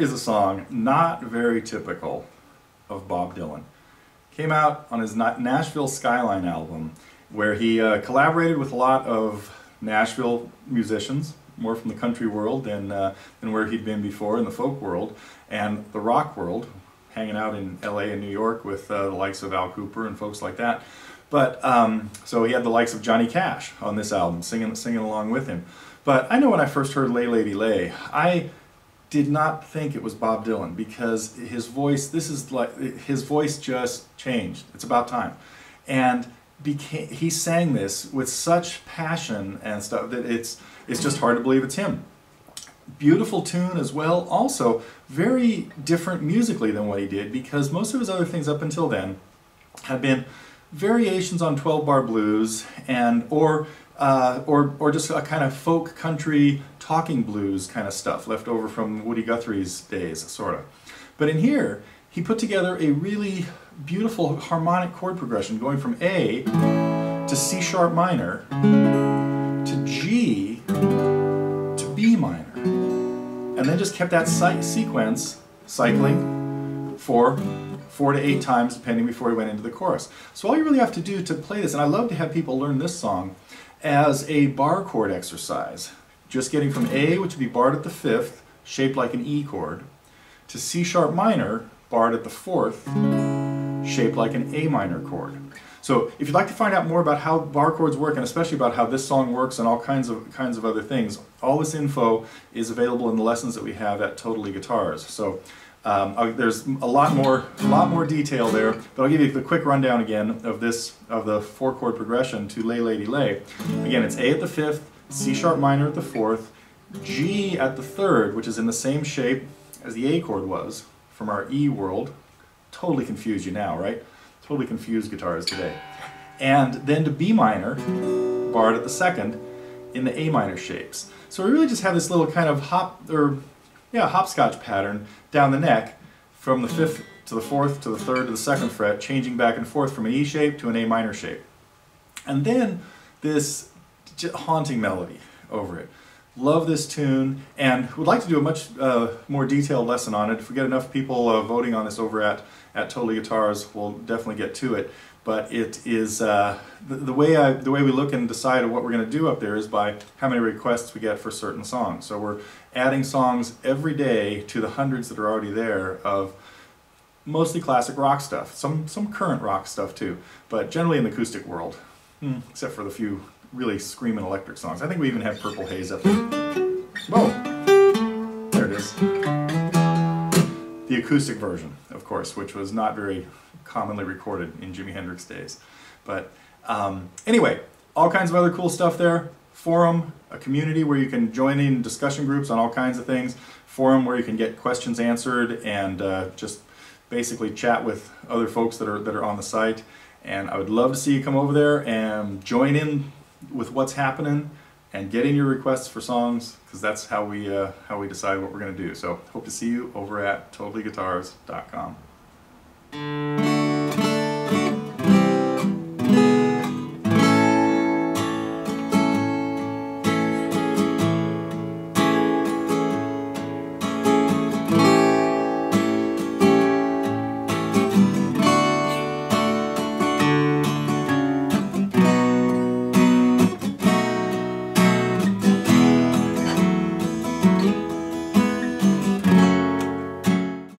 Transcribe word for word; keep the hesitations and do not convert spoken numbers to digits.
is a song not very typical of Bob Dylan. Came out on his Nashville Skyline album, where he uh, collaborated with a lot of Nashville musicians, more from the country world than, uh, than where he'd been before in the folk world, and the rock world, hanging out in L A and New York with uh, the likes of Al Cooper and folks like that. But, um, so he had the likes of Johnny Cash on this album, singing, singing along with him. But I know when I first heard Lay Lady Lay, I did not think it was Bob Dylan, because his voice, this is like, his voice just changed. It's about time. And became, he sang this with such passion and stuff that it's, it's just hard to believe it's him. Beautiful tune as well, also very different musically than what he did, because most of his other things up until then had been variations on twelve bar blues, and or uh, or or just a kind of folk country talking blues kind of stuff left over from Woody Guthrie's days, sort of. But in here, he put together a really beautiful harmonic chord progression going from A to C sharp minor to G to B minor, and then just kept that sequence cycling for four to eight times, depending, before we went into the chorus. So all you really have to do to play this, and I love to have people learn this song as a bar chord exercise, just getting from A, which would be barred at the fifth, shaped like an E chord, to C sharp minor, barred at the fourth, shaped like an A minor chord. So if you'd like to find out more about how bar chords work, and especially about how this song works and all kinds of kinds of other things, all this info is available in the lessons that we have at Totally Guitars. So. Um, I, there's a lot more, a lot more detail there, but I'll give you the quick rundown again of this, of the four chord progression to Lay Lady Lay. Again, it's A at the fifth, C sharp minor at the fourth, G at the third, which is in the same shape as the A chord was from our E world. Totally confused you now, right? Totally confused guitars today. And then to B minor, barred at the second, in the A minor shapes. So we really just have this little kind of hop, or yeah, hopscotch pattern down the neck from the fifth to the fourth to the third to the second fret, changing back and forth from an E shape to an A minor shape. And then this haunting melody over it. Love this tune, and would like to do a much uh, more detailed lesson on it. If we get enough people uh, voting on this over at, at Totally Guitars, we'll definitely get to it. But it is, uh, the, the, way I, the way we look and decide what we're going to do up there is by how many requests we get for certain songs. So we're adding songs every day to the hundreds that are already there of mostly classic rock stuff, some, some current rock stuff too, but generally in the acoustic world, hmm, except for the few really screaming electric songs. I think we even have Purple Haze up there. Whoa! There it is. The acoustic version, of course, which was not very commonly recorded in Jimi Hendrix days. But um, anyway, all kinds of other cool stuff there. Forum, a community where you can join in discussion groups on all kinds of things. Forum where you can get questions answered and uh, just basically chat with other folks that are, that are on the site. And I would love to see you come over there and join in with what's happening and get in your requests for songs, because that's how we, uh, how we decide what we're going to do. So hope to see you over at totally guitars dot com.